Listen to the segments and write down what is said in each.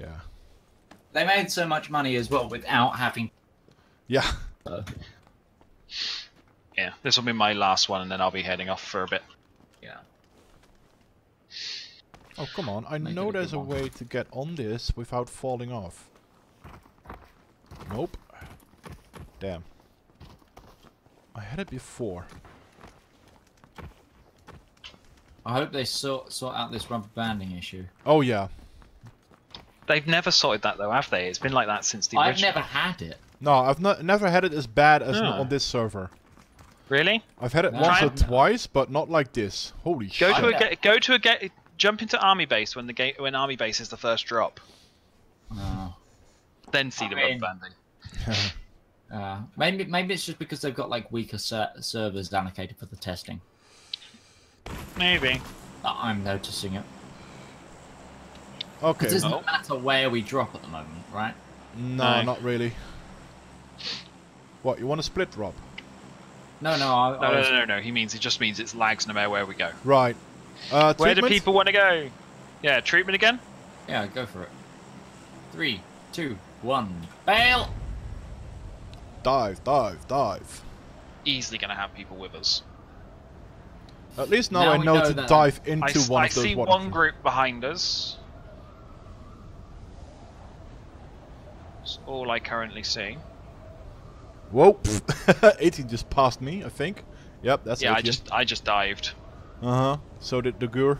Yeah. They made so much money as well without having... Yeah. Yeah, this will be my last one, and then I'll be heading off for a bit. Yeah. Oh, come on. I know there's a way to get on this without falling off. Nope. Damn. I had it before. I hope they sort out this rubber banding issue. Oh, yeah. They've never sorted that, though, have they? It's been like that since the original. I've never had it. No, I've never had it as bad as on this server. Really? I've had it once or twice, but not like this. Holy shit. Jump into army base when the when army base is the first drop. No. Then see the rubber banding. Maybe it's just because they've got like weaker servers allocated for the testing. Maybe. I'm noticing it. Okay. It doesn't matter where we drop at the moment, right? No, not really. What, you want to split drop? No. It just means it's lags no matter where we go. Right. Where do people want to go? Yeah, treatment again? Yeah, go for it. 3, 2, 1, bail! Dive. Easily gonna have people with us. At least now I know to dive into one of those. I see one group behind us. That's all I currently see. Whoa! 18 just passed me, I think. Yep, that's it. Yeah, I just dived. So did the Gur.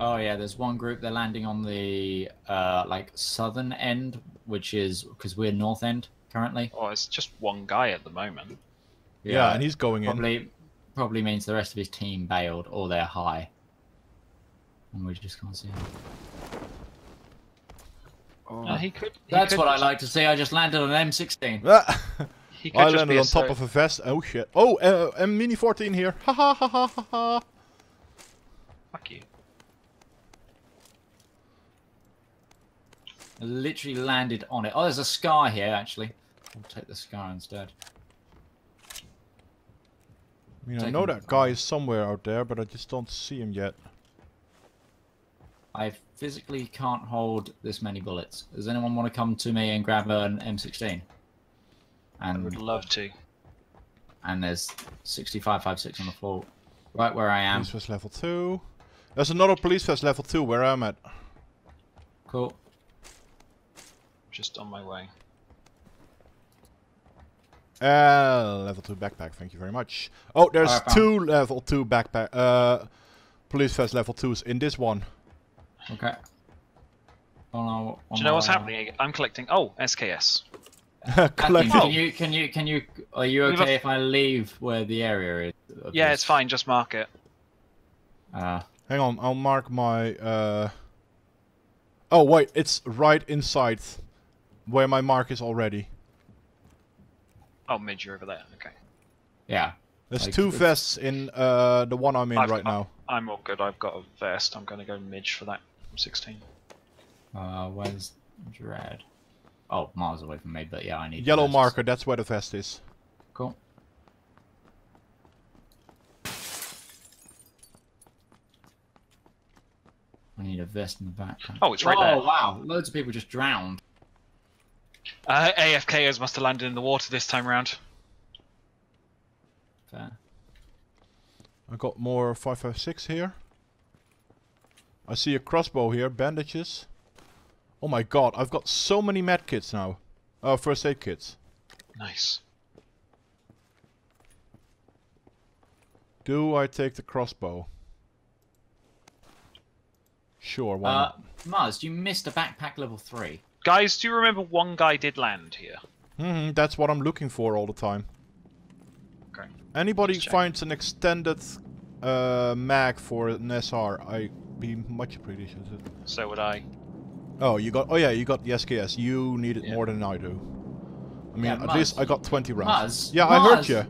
Oh yeah, there's one group. They're landing on the like southern end, which is because we're north end currently. Oh, it's just one guy at the moment. Yeah, and he's going in. Probably means the rest of his team bailed or they're high, and we just can't see him. Oh. No, that's what I like to see. I just landed on an M16. I landed on top of a vest. Oh shit. Oh, Mini-14 here. Ha ha ha ha ha ha. Fuck you. I literally landed on it. Oh, there's a scar here, actually. I'll take the scar instead. I mean, I know that guy is somewhere out there, but I just don't see him yet. I physically can't hold this many bullets. Does anyone want to come to me and grab an M16? And I would love to. And there's 65.56 on the floor, right where I am. Police vest level 2. There's another police vest level 2 where I'm at. Cool. Just on my way. Level 2 backpack. Thank you very much. Oh, there's two level 2 backpack. Police vest level 2s in this one. Okay. Do you know what's happening? I'm collecting. Oh, SKS. Can you? Are you okay if I leave where the area is? Yeah, it's fine. Just mark it. Hang on, I'll mark my. Oh wait, it's right inside where my mark is already. Oh, mid, you're over there. Okay. Yeah. There's two vests in the one I'm in right now. I'm all good. I've got a vest. I'm gonna go midge for that 16. Where's Dread? Oh, miles away from me, but yeah, I need yellow marker. That's where the vest is. Cool. I need a vest in the background. Oh, it's right there. Oh wow, loads of people just drowned. AFKers must have landed in the water this time round. Fair. I got more 5.56 here. I see a crossbow here, bandages. Oh my god, I've got so many med kits now. First aid kits. Nice. Do I take the crossbow? Sure, why not? Mars, you missed a backpack level 3. Guys, do you remember one guy did land here? Mm-hmm, that's what I'm looking for all the time. Okay. Anybody finds an extended mag for an SR, I'd be much appreciated. So would I. Oh, you got. Oh yeah, you got the SKS. You need it more than I do. I mean, at least I got 20 rounds. Muzz, yeah, I heard you.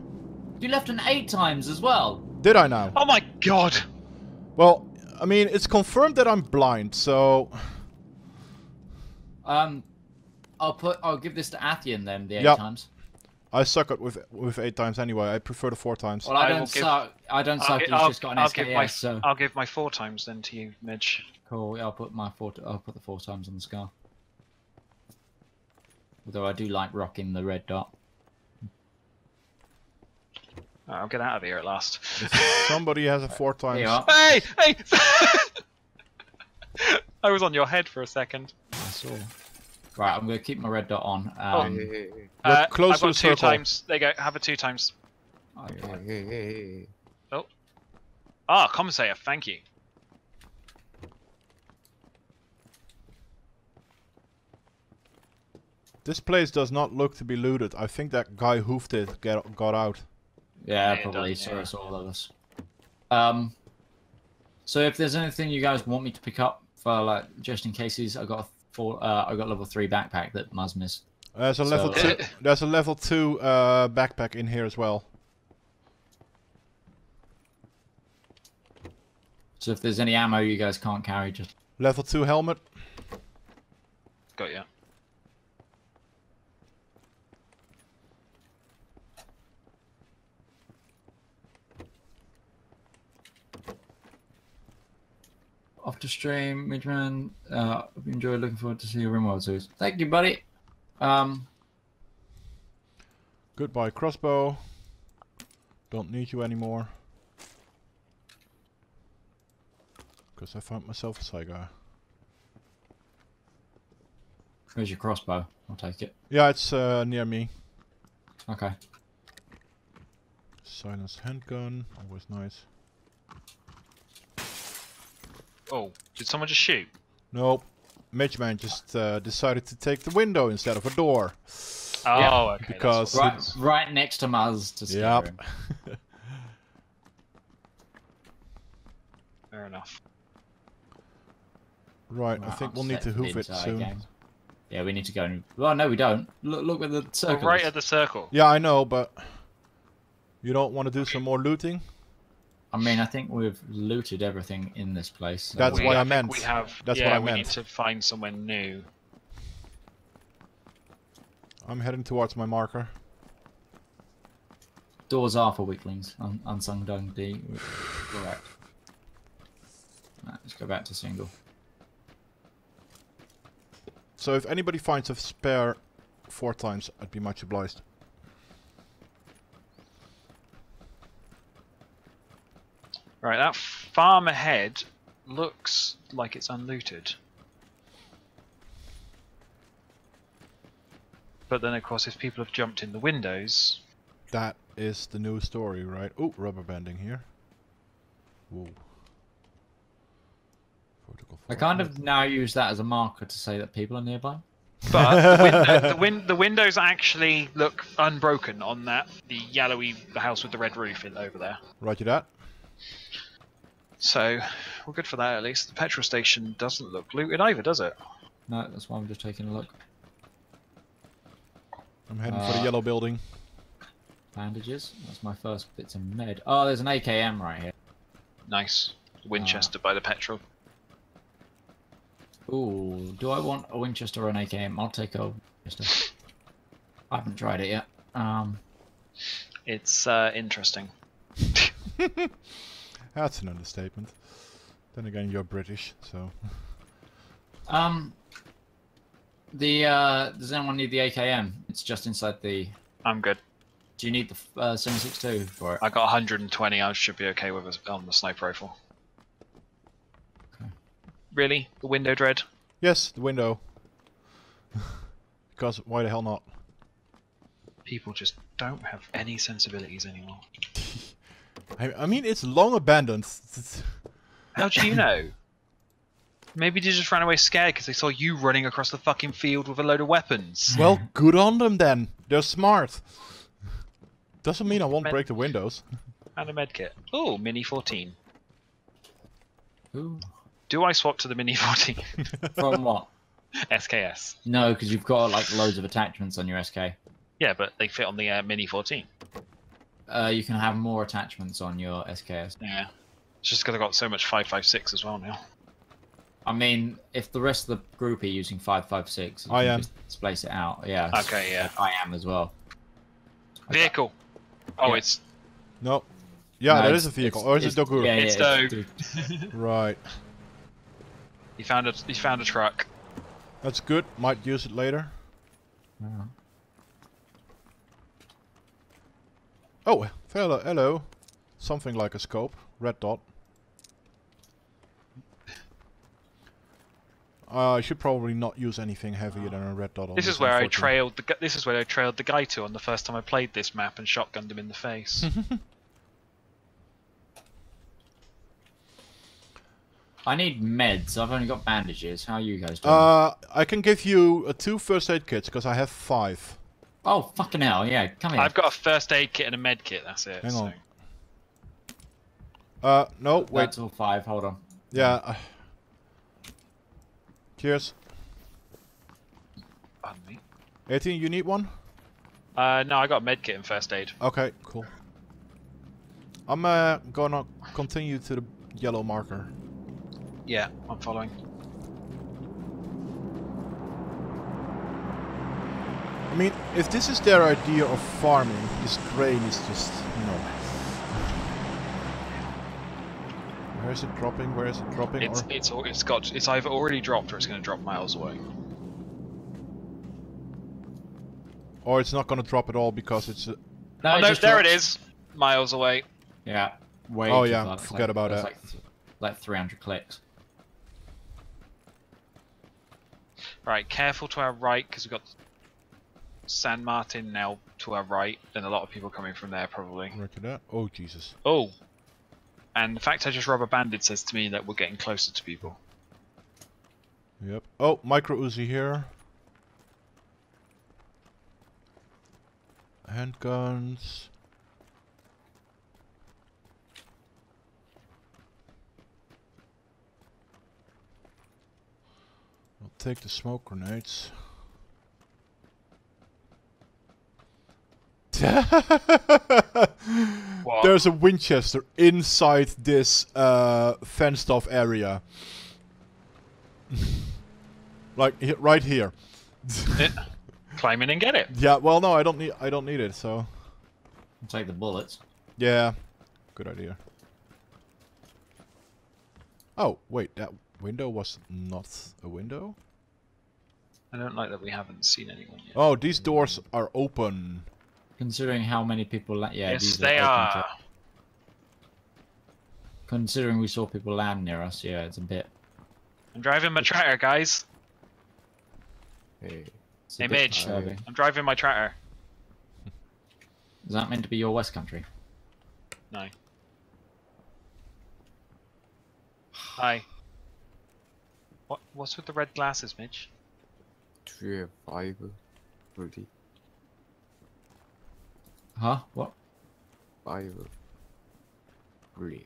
You left an 8 times as well. Did I now? Oh my god. Well, I mean, it's confirmed that I'm blind, so. I'll give this to Athian then. The 8 times. I suck it with 8 times anyway. I prefer the 4 times. Well, I don't suck. He's just got an SKS, so I'll give my 4 times then to you, Midge. Cool. Yeah, I'll put the 4 times on the scar. Although I do like rocking the red dot. Oh, I'll get out of here at last. Somebody has a 4 times. Hey! Hey! I was on your head for a second. I saw. Right, I'm going to keep my red dot on. I've got 2 times. There you go. Have a 2 times. Okay. Oh. Ah, compensator. Thank you. This place does not look to be looted. I think that guy hoofed it, got out. Yeah, probably. So it's all of us. So if there's anything you guys want me to pick up for, like, just in cases, I got a I got level 3 backpack that Maz missed. There's a level 2. There's a level 2 backpack in here as well. So if there's any ammo you guys can't carry, just level 2 helmet. Got ya. Off to stream, Midgeman. Enjoy. Looking forward to see your RimWorld series. Thank you, buddy. Goodbye, crossbow. Don't need you anymore. Because I found myself a Saiga. Where's your crossbow? I'll take it. Yeah, it's near me. Okay. Silenced handgun. Always nice. Oh, did someone just shoot? Nope. Midgeman just decided to take the window instead of a door. Oh, yeah. Okay. Because right next to Maz to scare him. Fair enough. Right, I think we'll need to hoof it soon. Again. Yeah, we need to go and... Well, no, we don't. Look at the circle. We're right at the circle. Yeah, I know, but... You don't want to do some more looting? I mean, I think we've looted everything in this place. So that's what I meant. We need to find somewhere new. I'm heading towards my marker. Doors are for weaklings. Unsung Dung D. Correct. Right, let's go back to single. So if anybody finds a spare 4 times, I'd be much obliged. Right, that farm ahead looks like it's unlooted. But then, of course, if people have jumped in the windows... That is the new story, right? Ooh, rubber banding here. Whoa. I kind of now use that as a marker to say that people are nearby. But the windows actually look unbroken on that, the yellowy house with the red roof over there. Roger that. So, we're good for that at least. The petrol station doesn't look looted either, does it? No, that's why I'm just taking a look. I'm heading for the yellow building. Bandages. That's my first bits of med. Oh, there's an AKM right here. Nice. Winchester by the petrol. Ooh, do I want a Winchester or an AKM? I'll take a Winchester. I haven't tried it yet. It's interesting. That's an understatement. Then again, you're British, so. Does anyone need the AKM? It's just inside the. I'm good. Do you need the 7.62 for it? I got 120. I should be okay with it on the sniper rifle. Okay. Really? The window dread? Yes, the window. Because why the hell not? People just don't have any sensibilities anymore. I mean, it's long abandoned. How do you know? Maybe they just ran away scared because they saw you running across the fucking field with a load of weapons. Well, good on them then. They're smart. Doesn't mean I won't break the windows. And a medkit. Ooh, Mini 14. Ooh. Do I swap to the Mini 14? From what? SKS. No, because you've got like loads of attachments on your SK. Yeah, but they fit on the Mini 14. You can have more attachments on your SKS. Yeah. It's just because I've got so much 5.56 as well now. I mean, if the rest of the group are using 5.56, I am. Just splice it out. Yeah. Okay, yeah. I am as well. Vehicle. Oh, yeah. It's... No. Yeah, no, that is a vehicle. Or is it Doguro? Yeah, it's Dog. Right. He found a truck. That's good. Might use it later. Yeah. Oh, hello, hello. Something like a scope. Red dot. I should probably not use anything heavier than a red dot. On this is where I trailed the. This is where I trailed the guy to on the first time I played this map and shotgunned him in the face. I need meds. I've only got bandages. How are you guys doing? I can give you 2 first aid kits because I have 5. Oh fucking hell! Yeah, come here. I've got a first aid kit and a med kit. That's it. Hang on. No, wait. That's all 5. Hold on. Yeah. Cheers. Pardon me. 18, you need one? No, I got medkit and first aid. Okay, cool. I'm gonna continue to the yellow marker. Yeah, I'm following. I mean, if this is their idea of farming, this grain is just, you know... Where is it dropping? Where is it dropping? It's either already dropped or it's going to drop miles away. Or it's not going to drop at all because it's. A... No, oh, no, there it is, miles away. Yeah, way. Oh yeah, forget about that. Like 300 clicks. Right, careful to our right because we've got San Martin now to our right, and a lot of people coming from there probably. Look at that! Oh Jesus! Oh. And the fact I just rubber-banded says to me that we're getting closer to people. Yep. Oh, micro Uzi here. Handguns. I'll take the smoke grenades. There's a Winchester inside this fenced off area. Like right here. Climb in and get it. Yeah, well no, I don't need it, so I'll take the bullets. Yeah. Good idea. Oh, wait, that window was not a window? I don't like that we haven't seen anyone yet. Oh, these doors are open. Considering how many people... yeah, yes, these they are. Considering we saw people land near us, yeah, it's a bit... I'm driving my tractor, guys. Hey, hey Midge, I'm driving my tractor. Is that meant to be your West Country? No. Hi. What's with the red glasses, Midge? Really. Huh? What? Really?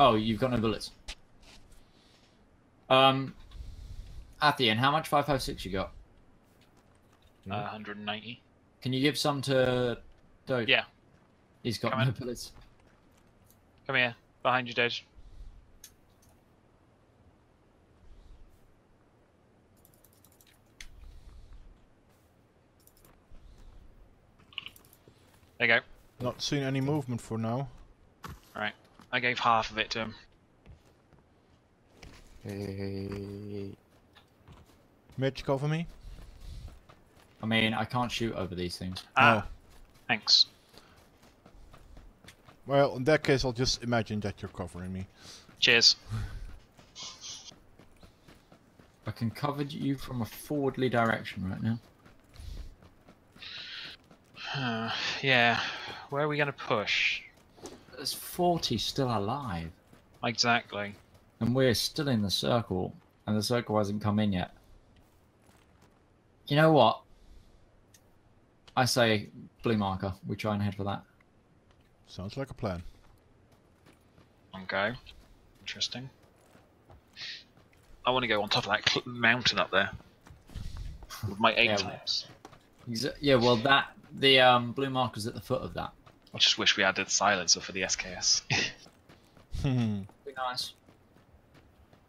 Oh, you've got no bullets. At the end, how much 556 you got? 190. Can you give some to Doge? Yeah. He's got no bullets. Come here, behind you, Doge. There you go. Not seen any movement for now. Right. I gave half of it to him. Hey. Mitch, cover me. I mean, I can't shoot over these things. Ah. No. Thanks. Well, in that case, I'll just imagine that you're covering me. Cheers. I can cover you from a forwardly direction right now. Yeah, where are we gonna push? There's 40 still alive. Exactly. And we're still in the circle, and the circle hasn't come in yet. You know what? I say blue marker. We try and head for that. Sounds like a plan. Okay. Interesting. I want to go on top of that mountain up there. With my 8 times. Yeah, well that... The blue marker's at the foot of that. I just wish we added silencer for the SKS. Be nice.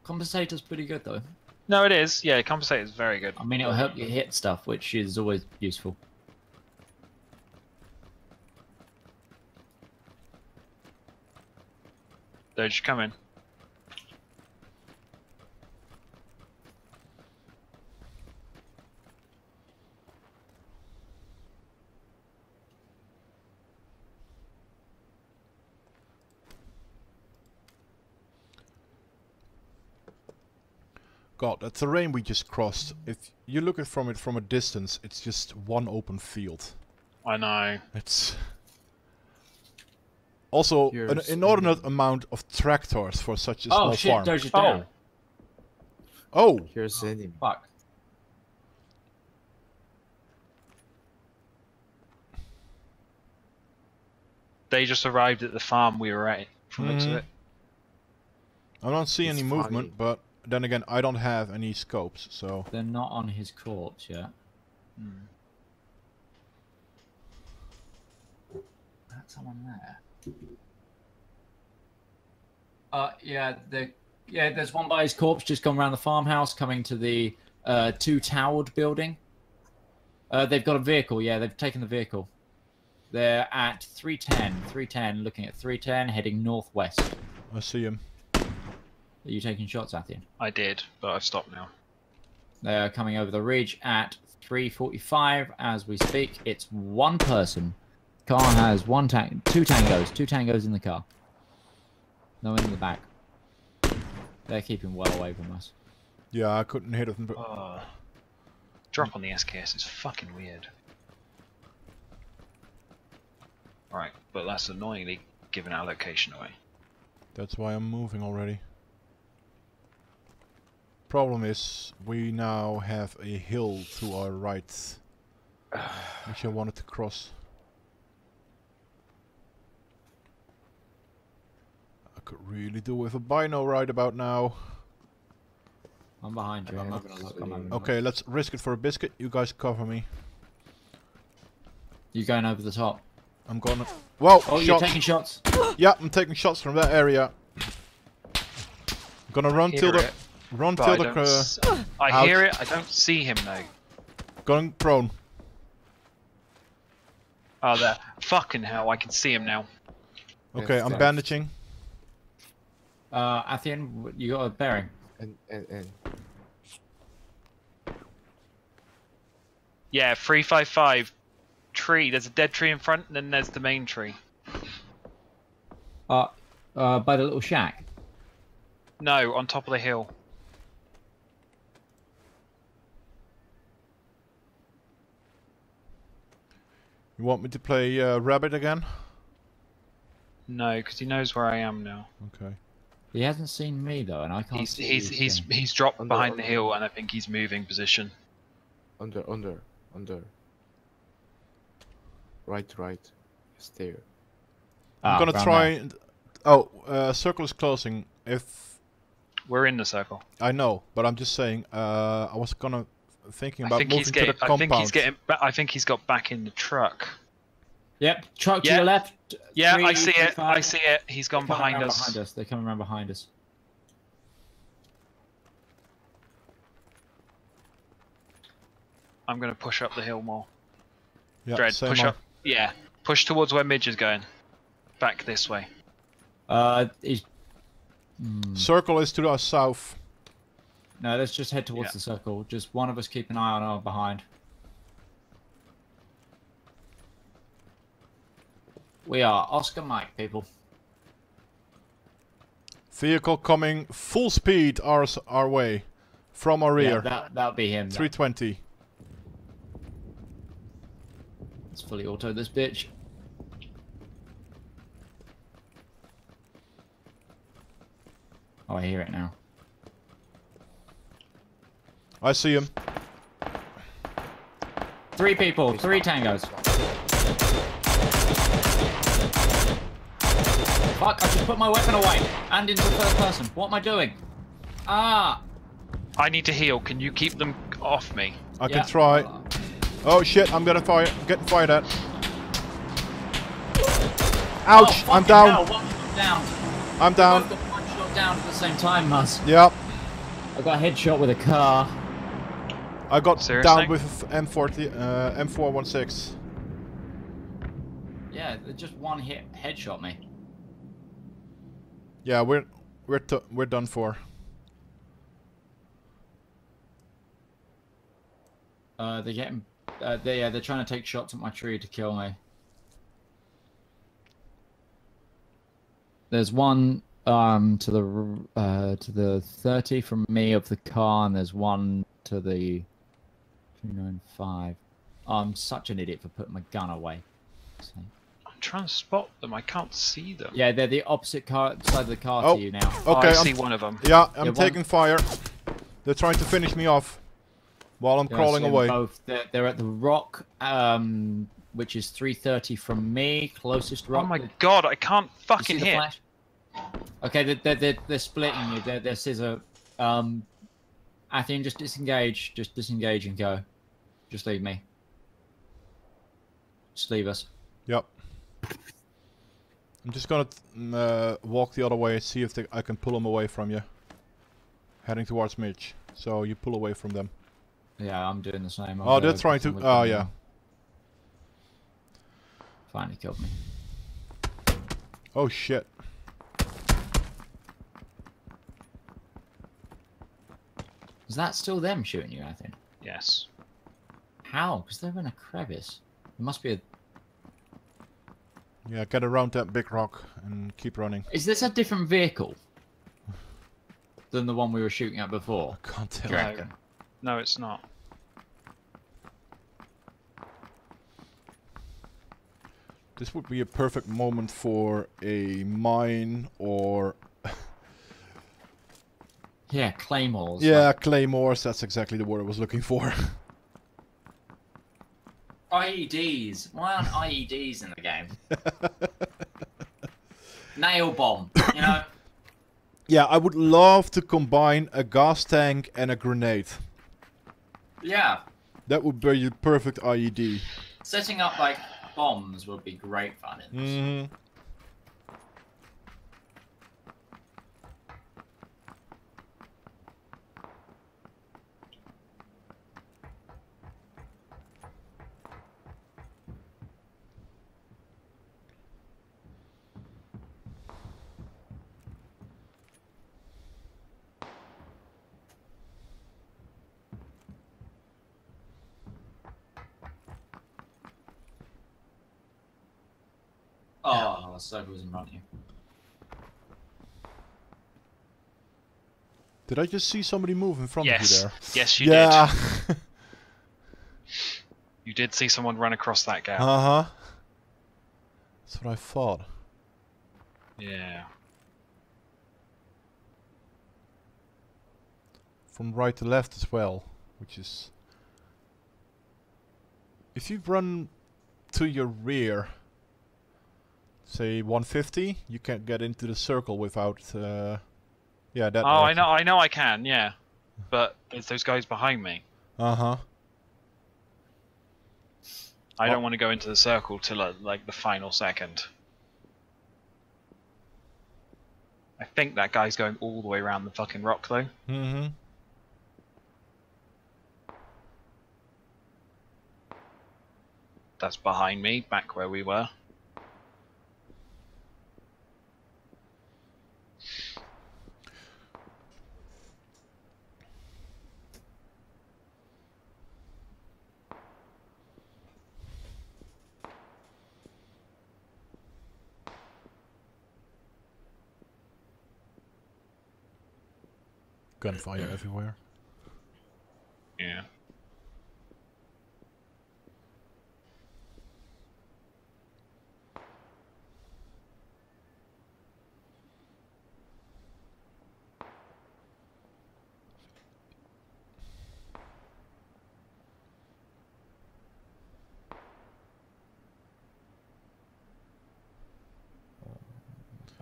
Compensator's pretty good though. No, it is. Yeah, compensate is very good. I mean, it'll help you hit stuff, which is always useful. They're just coming. God, the terrain we just crossed, if you look at from it from a distance, it's just one open field. I know. It's also an inordinate amount of tractors for such a small farm. There's your town. Oh! Here's enemy. Fuck. They just arrived at the farm we were at, from the looks of it. I don't see any movement, but... Then again, I don't have any scopes, so... They're not on his corpse yet. That's someone there. Yeah, there's one by his corpse just gone around the farmhouse, coming to the two-towered building. They've got a vehicle, yeah, they've taken the vehicle. They're at 310, looking at 310, heading northwest. I see him. Are you taking shots at him? I did, but I've stopped now. They are coming over the ridge at 3:45 as we speak. It's one person. Car has two tangos in the car. No one in the back. They're keeping well away from us. Yeah, I couldn't hit them. But... drop on the SKS is fucking weird. Right, but that's annoyingly giving our location away. That's why I'm moving already. Problem is, we now have a hill to our right, which I wanted to cross. I could really do with a bino right about now. I'm behind you. Okay, let's risk it for a biscuit. You guys cover me. You going over the top? I'm gonna... Whoa! Oh, you're taking shots? Yeah, I'm taking shots from that area. I'm gonna run till the... Run till the I hear it, I don't see him though. Going prone. Oh, there. Fucking hell, I can see him now. Okay, I'm bandaging. Athian, you got a bearing. Yeah, 355. Tree, there's a dead tree in front, and then there's the main tree. By the little shack? No, on top of the hill. You want me to play rabbit again? No, because he knows where I am now. Okay. He hasn't seen me though, and I can't. He's dropped behind the hill, and I think he's moving position. Under. Right. He's there. I'm gonna try. Circle is closing. If we're in the circle. I know, but I'm just saying. I was gonna. Thinking about moving to the compound. I think he's got back in the truck. Yep, truck to the left. Yeah, I see it. I see it. He's gone behind us. They're coming around behind us. I'm gonna push up the hill more. Yeah, Dread, push up. Yeah, push towards where Midge is going. Back this way. Circle is to our south. No, let's just head towards the circle. Just one of us keep an eye on our behind. We are Oscar Mike, people. Vehicle coming full speed our way. From our rear. That'll be him. 320. Let's fully auto this bitch. Oh, I hear it now. I see him. Three people, three tangos. Fuck, I just put my weapon away and into first person. What am I doing? Ah! I need to heal. Can you keep them off me? I can try. Oh shit, I'm gonna fire. I'm getting fired at. Ouch, I'm down. I'm down. Both got one shot down at the same time, Muzz. Yep. I got a headshot with a car. I got down with M416. Yeah, just one hit headshot me. Yeah, we're done for. They're getting they're trying to take shots at my tree to kill me. There's one to the 30 from me of the car, and there's one to the 295. Oh, I'm such an idiot for putting my gun away. So. I'm trying to spot them. I can't see them. Yeah, they're the opposite side of the car to you now. Okay, oh, I see one of them. Yeah, I'm taking fire. They're trying to finish me off while I'm crawling away. Both. They're at the rock, which is 330 from me, closest rock. Oh my god, I can't fucking hit. Flash? Okay, they're splitting you. They're scissor. Athen, just disengage. Just disengage and go. Just leave me. Just leave us. Yep. I'm just gonna walk the other way and see if I can pull them away from you. Heading towards Midge. So you pull away from them. Yeah, I'm doing the same. I'm they're trying to... Oh, yeah. Finally killed me. Oh, shit. Is that still them shooting you, I think? Yes. How? Because they're in a crevice. There must be a... Yeah, get around that big rock and keep running. Is this a different vehicle than the one we were shooting at before? I can't tell. No, it's not. This would be a perfect moment for a mine or... yeah, claymores. Yeah, like... claymores, that's exactly the word I was looking for. IEDs. Why aren't IEDs in the game? Nail bomb, you know? Yeah, I would love to combine a gas tank and a grenade. Yeah. That would be your perfect IED. Setting up, like, bombs would be great fun in this. Mm-hmm. Oh, so who's in front of you? Did I just see somebody move in front of you there? Yes, you did. You did see someone run across that gap. Uh-huh. That's what I thought. Yeah. From right to left as well, which is... If you run to your rear... Say 150. You can't get into the circle without. Yeah, that. Oh, I know. I know. I can. Yeah, but there's those guys behind me. Uh huh. I don't want to go into the circle till like the final second. I think that guy's going all the way around the fucking rock, though. Mm-hmm. That's behind me, back where we were. Gunfire everywhere. Yeah.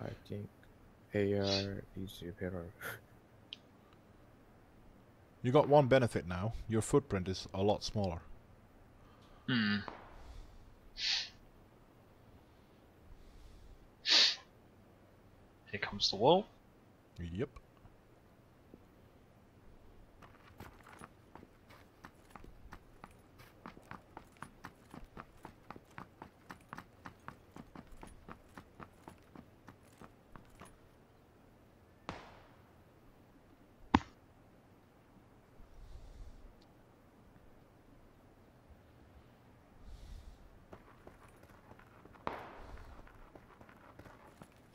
I think AR is better. You got one benefit now. Your footprint is a lot smaller. Hmm. Here comes the wall. Yep.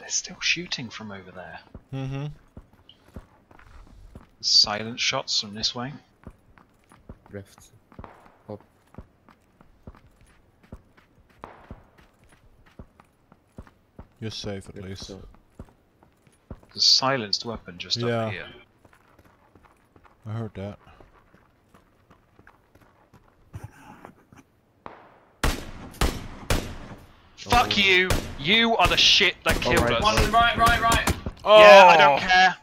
They're still shooting from over there. Mm-hmm. Silent shots from this way. Rift. Hop. You're safe at least. There's a silenced weapon just over here. I heard that. Fuck you! You are the shit that killed us. One, right, right. Oh! Yeah, I don't care.